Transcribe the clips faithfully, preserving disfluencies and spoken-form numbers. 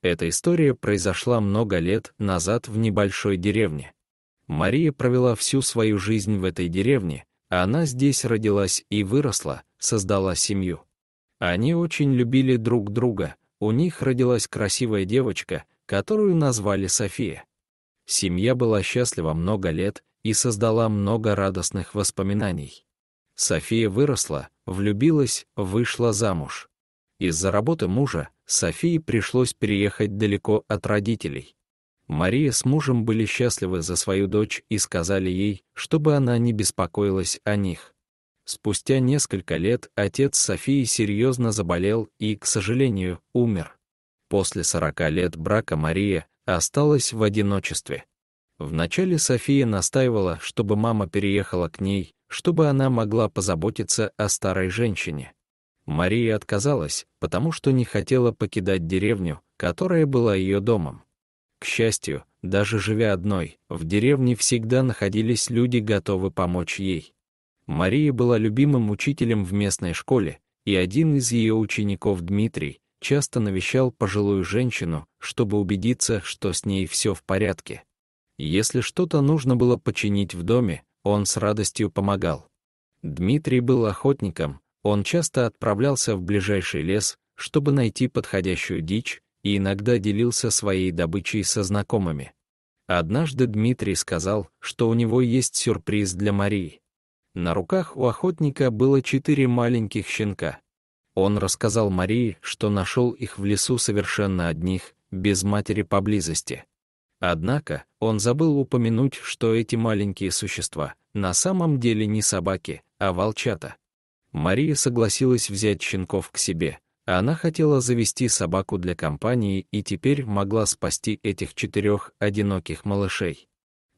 Эта история произошла много лет назад в небольшой деревне. Мария провела всю свою жизнь в этой деревне, она здесь родилась и выросла, создала семью. Они очень любили друг друга, у них родилась красивая девочка, которую назвали София. Семья была счастлива много лет и создала много радостных воспоминаний. София выросла, влюбилась, вышла замуж. Из-за работы мужа Софии пришлось переехать далеко от родителей. Мария с мужем были счастливы за свою дочь и сказали ей, чтобы она не беспокоилась о них. Спустя несколько лет отец Софии серьезно заболел и, к сожалению, умер. После сорока лет брака Мария осталась в одиночестве. Вначале София настаивала, чтобы мама переехала к ней, чтобы она могла позаботиться о старой женщине. Мария отказалась, потому что не хотела покидать деревню, которая была ее домом. К счастью, даже живя одной, в деревне всегда находились люди, готовые помочь ей. Мария была любимым учителем в местной школе, и один из ее учеников, Дмитрий, часто навещал пожилую женщину, чтобы убедиться, что с ней все в порядке. Если что-то нужно было починить в доме, он с радостью помогал. Дмитрий был охотником, он часто отправлялся в ближайший лес, чтобы найти подходящую дичь, и иногда делился своей добычей со знакомыми. Однажды Дмитрий сказал, что у него есть сюрприз для Марии. На руках у охотника было четыре маленьких щенка. Он рассказал Марии, что нашел их в лесу совершенно одних, без матери поблизости. Однако он забыл упомянуть, что эти маленькие существа на самом деле не собаки, а волчата. Мария согласилась взять щенков к себе. Она хотела завести собаку для компании и теперь могла спасти этих четырех одиноких малышей.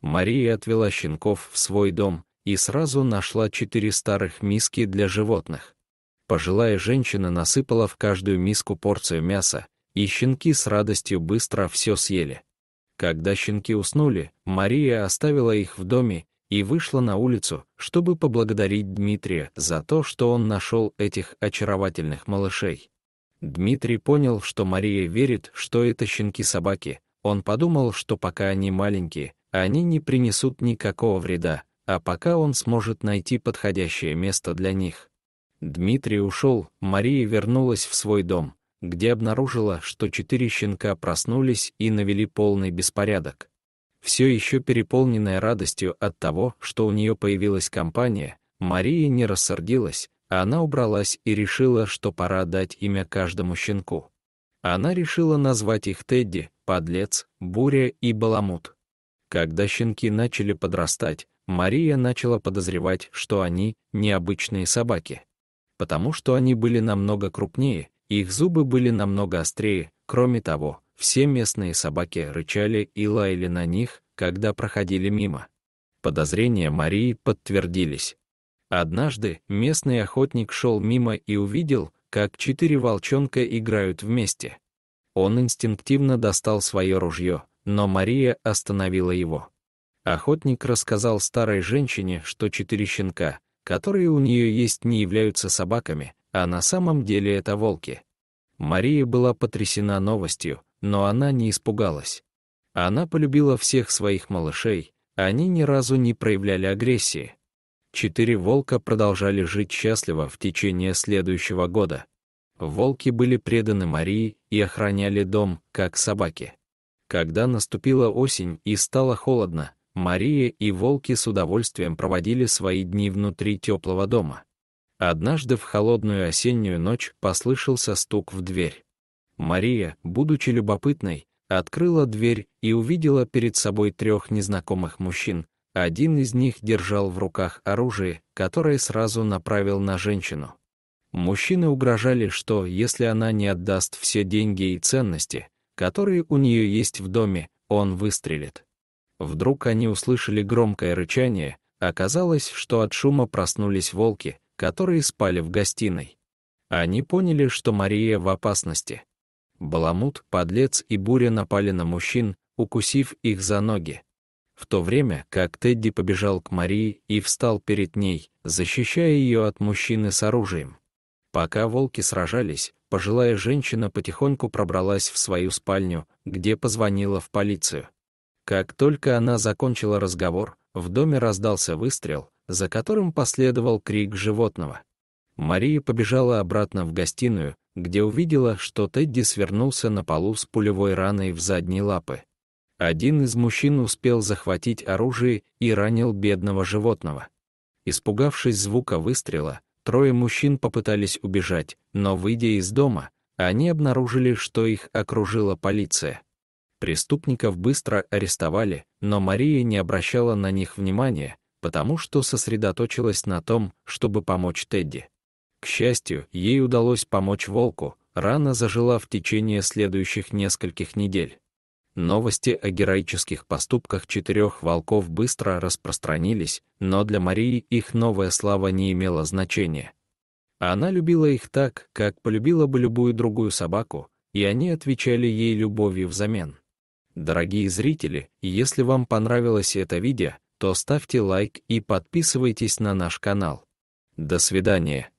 Мария отвела щенков в свой дом и сразу нашла четыре старых миски для животных. Пожилая женщина насыпала в каждую миску порцию мяса, и щенки с радостью быстро все съели. Когда щенки уснули, Мария оставила их в доме и вышла на улицу, чтобы поблагодарить Дмитрия за то, что он нашел этих очаровательных малышей. Дмитрий понял, что Мария верит, что это щенки-собаки. Он подумал, что пока они маленькие, они не принесут никакого вреда, а пока он сможет найти подходящее место для них. Дмитрий ушел, Мария вернулась в свой дом, где обнаружила, что четыре щенка проснулись и навели полный беспорядок. Все еще переполненная радостью от того, что у нее появилась компания, Мария не рассердилась. Она убралась и решила, что пора дать имя каждому щенку. Она решила назвать их Тедди, Подлец, Буря и Баламут. Когда щенки начали подрастать, Мария начала подозревать, что они необычные собаки. Потому что они были намного крупнее, их зубы были намного острее, кроме того, все местные собаки рычали и лаяли на них, когда проходили мимо. Подозрения Марии подтвердились. Однажды местный охотник шел мимо и увидел, как четыре волчонка играют вместе. Он инстинктивно достал свое ружье, но Мария остановила его. Охотник рассказал старой женщине, что четыре щенка, которые у нее есть, не являются собаками, а на самом деле это волки. Мария была потрясена новостью, но она не испугалась. Она полюбила всех своих малышей, они ни разу не проявляли агрессии. Четыре волка продолжали жить счастливо в течение следующего года. Волки были преданы Марии и охраняли дом, как собаки. Когда наступила осень и стало холодно, Мария и волки с удовольствием проводили свои дни внутри теплого дома. Однажды в холодную осеннюю ночь послышался стук в дверь. Мария, будучи любопытной, открыла дверь и увидела перед собой трех незнакомых мужчин. Один из них держал в руках оружие, которое сразу направил на женщину. Мужчины угрожали, что если она не отдаст все деньги и ценности, которые у нее есть в доме, он выстрелит. Вдруг они услышали громкое рычание, оказалось, что от шума проснулись волки, которые спали в гостиной. Они поняли, что Мария в опасности. Баламут, Подлец и Буря напали на мужчин, укусив их за ноги. В то время, как Тедди побежал к Марии и встал перед ней, защищая ее от мужчины с оружием. Пока волки сражались, пожилая женщина потихоньку пробралась в свою спальню, где позвонила в полицию. Как только она закончила разговор, в доме раздался выстрел, за которым последовал крик животного. Мария побежала обратно в гостиную, где увидела, что Тедди свернулся на полу с пулевой раной в задние лапы. Один из мужчин успел захватить оружие и ранил бедного животного. Испугавшись звука выстрела, трое мужчин попытались убежать, но, выйдя из дома, они обнаружили, что их окружила полиция. Преступников быстро арестовали, но Мария не обращала на них внимания, потому что сосредоточилась на том, чтобы помочь Тедди. К счастью, ей удалось помочь волку, рана зажила в течение следующих нескольких недель. Новости о героических поступках четырех волков быстро распространились, но для Марии их новая слава не имела значения. Она любила их так, как полюбила бы любую другую собаку, и они отвечали ей любовью взамен. Дорогие зрители, если вам понравилось это видео, то ставьте лайк и подписывайтесь на наш канал. До свидания.